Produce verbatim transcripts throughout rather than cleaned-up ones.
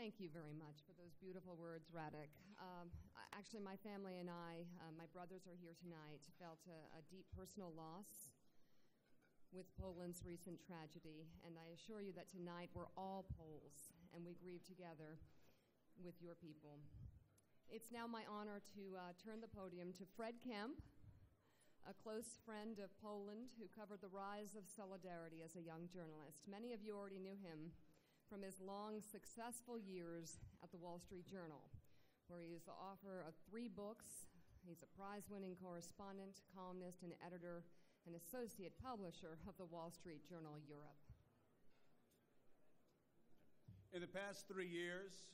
Thank you very much for those beautiful words, Radek. Um, actually, my family and I, uh, my brothers are here tonight, felt a, a deep personal loss with Poland's recent tragedy, and I assure you that tonight we're all Poles, and we grieve together with your people. It's now my honor to uh, turn the podium to Fred Kempe, a close friend of Poland who covered the rise of solidarity as a young journalist. Many of you already knew him from his long, successful years at the Wall Street Journal, where he is the author of three books. He's a prize-winning correspondent, columnist, and editor, an associate publisher of the Wall Street Journal Europe. In the past three years,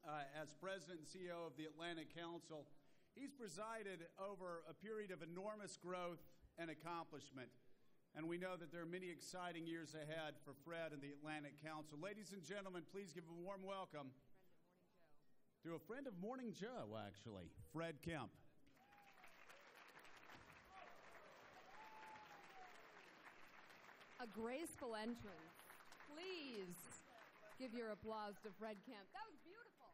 uh, as president and C E O of the Atlantic Council, he's presided over a period of enormous growth and accomplishment. And we know that there are many exciting years ahead for Fred and the Atlantic Council. Ladies and gentlemen, please give a warm welcome to a friend of Morning Joe, actually, Fred Kempe. A graceful entrance. Please give your applause to Fred Kempe. That was beautiful.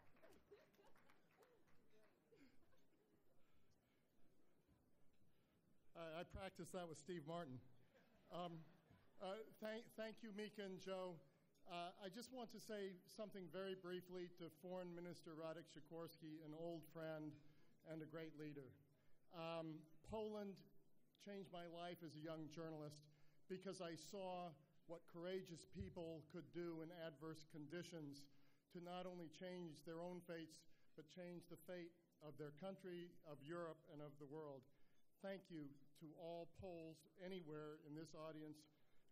uh, I practiced that with Steve Martin. Um, uh, thank, thank you, Mika and Joe. Uh, I just want to say something very briefly to Foreign Minister Radek Sikorski, an old friend and a great leader. Um, Poland changed my life as a young journalist, because I saw what courageous people could do in adverse conditions to not only change their own fates, but change the fate of their country, of Europe, and of the world. Thank you to all Poles anywhere in this audience,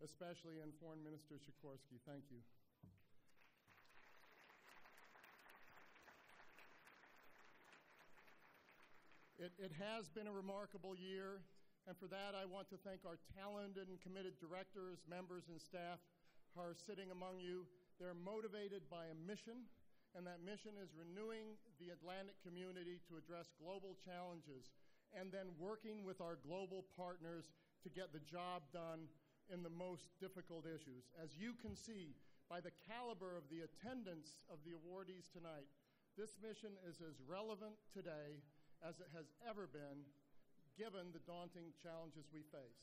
especially in Foreign Minister Sikorski. Thank you. It, it has been a remarkable year. And for that, I want to thank our talented and committed directors, members, and staff who are sitting among you. They're motivated by a mission, and that mission is renewing the Atlantic community to address global challenges, and then working with our global partners to get the job done in the most difficult issues. As you can see by the caliber of the attendance of the awardees tonight, this mission is as relevant today as it has ever been, given the daunting challenges we face.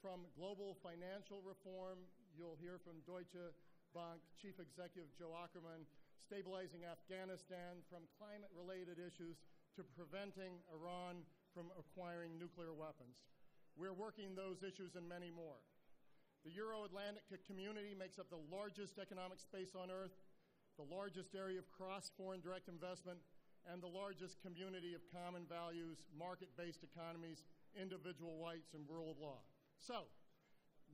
From global financial reform, you'll hear from Deutsche Bank Chief Executive Joe Ackerman, stabilizing Afghanistan, from climate-related issues to preventing Iran from acquiring nuclear weapons. We're working those issues and many more. The Euro-Atlantic community makes up the largest economic space on Earth, the largest area of cross-foreign direct investment, and the largest community of common values, market-based economies, individual rights, and rule of law. So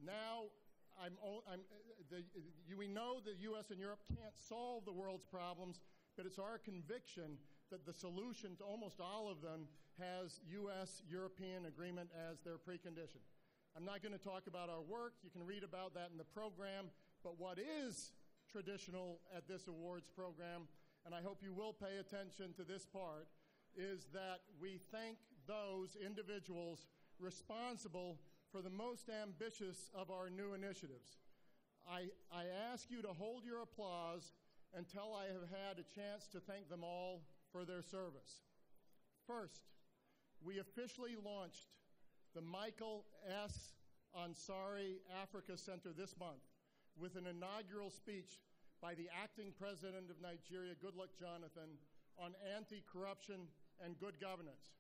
now I'm, I'm, the, you, we know the U S and Europe can't solve the world's problems, but it's our conviction that the solution to almost all of them has U S-European agreement as their precondition. I'm not going to talk about our work. You can read about that in the program. But what is traditional at this awards program, and I hope you will pay attention to this part, is that we thank those individuals responsible for the most ambitious of our new initiatives. I, I ask you to hold your applause until I have had a chance to thank them all for their service. First, we officially launched the Michael S. Ansari Africa Center this month with an inaugural speech by the acting president of Nigeria, Goodluck Jonathan, on anti-corruption and good governance.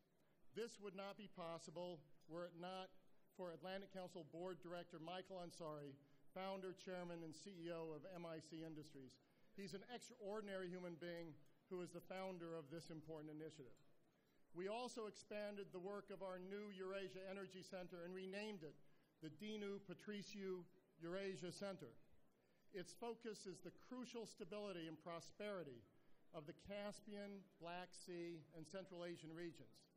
This would not be possible were it not for Atlantic Council Board Director Michael Ansari, founder, chairman, and C E O of M I C Industries. He's an extraordinary human being who is the founder of this important initiative. We also expanded the work of our new Eurasia Energy Center and renamed it the Dinu Patriciu Eurasia Center. Its focus is the crucial stability and prosperity of the Caspian, Black Sea, and Central Asian regions.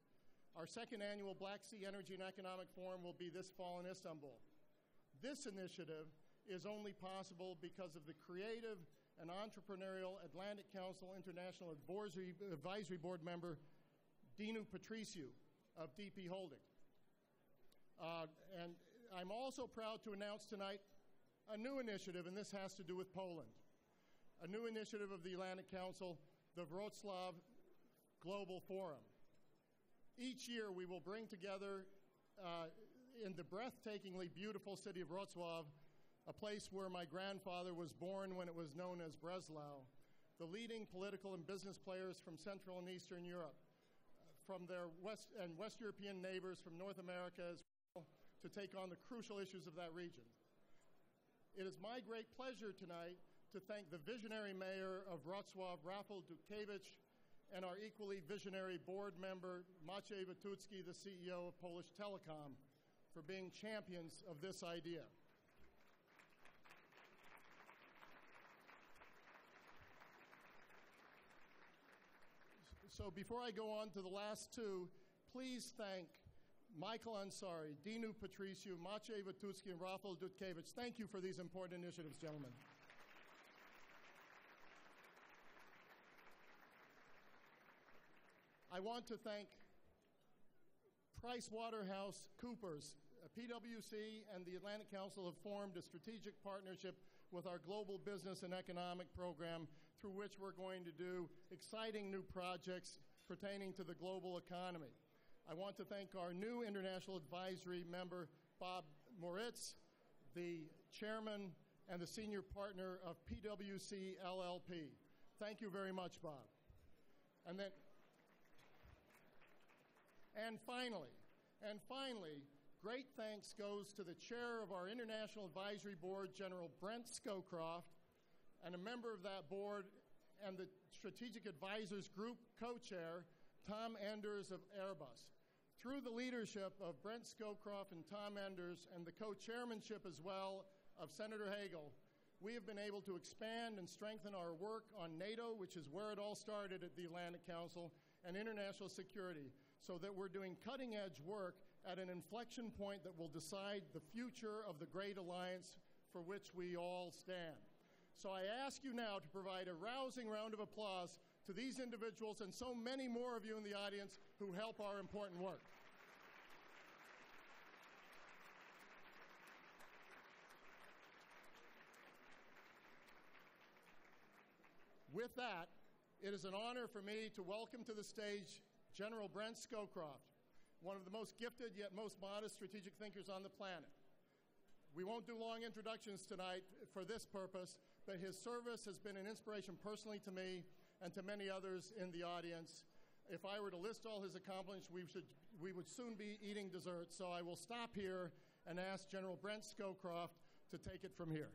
Our second annual Black Sea Energy and Economic Forum will be this fall in Istanbul. This initiative is only possible because of the creative and entrepreneurial Atlantic Council International Advisory, Advisory Board member, Dinu Patriciu of D P Holding. Uh, and I'm also proud to announce tonight a new initiative, and this has to do with Poland. a new initiative of the Atlantic Council, the Wrocław Global Forum. Each year we will bring together uh, in the breathtakingly beautiful city of Wrocław, a place where my grandfather was born when it was known as Breslau, the leading political and business players from Central and Eastern Europe, from their West and West European neighbors from North America as well, to take on the crucial issues of that region. It is my great pleasure tonight to thank the visionary mayor of Wrocław, Rafał Dutkiewicz, and our equally visionary board member, Maciej Witucki, the C E O of Polish Telecom, for being champions of this idea. So before I go on to the last two, please thank Michael Ansari, Dinu Patriciu, Maciej Witucki, and Rafał Dutkiewicz. Thank you for these important initiatives, gentlemen. I want to thank PricewaterhouseCoopers. P W C and the Atlantic Council have formed a strategic partnership with our global business and economic program, through which we're going to do exciting new projects pertaining to the global economy. I want to thank our new international advisory member, Bob Moritz, the chairman and the senior partner of P W C L L P. Thank you very much, Bob. And then, and finally, and finally, great thanks goes to the chair of our International Advisory Board, General Brent Scowcroft, and a member of that board and the Strategic Advisors Group co-chair, Tom Enders of Airbus. Through the leadership of Brent Scowcroft and Tom Enders, and the co-chairmanship as well of Senator Hagel, we have been able to expand and strengthen our work on NATO, which is where it all started at the Atlantic Council, and international security, so that we're doing cutting-edge work at an inflection point that will decide the future of the great alliance for which we all stand. So I ask you now to provide a rousing round of applause to these individuals and so many more of you in the audience who help our important work. With that, it is an honor for me to welcome to the stage General Brent Scowcroft, one of the most gifted yet most modest strategic thinkers on the planet. We won't do long introductions tonight for this purpose, but his service has been an inspiration personally to me and to many others in the audience. If I were to list all his accomplishments, we, should, we would soon be eating dessert, so I will stop here and ask General Brent Scowcroft to take it from here.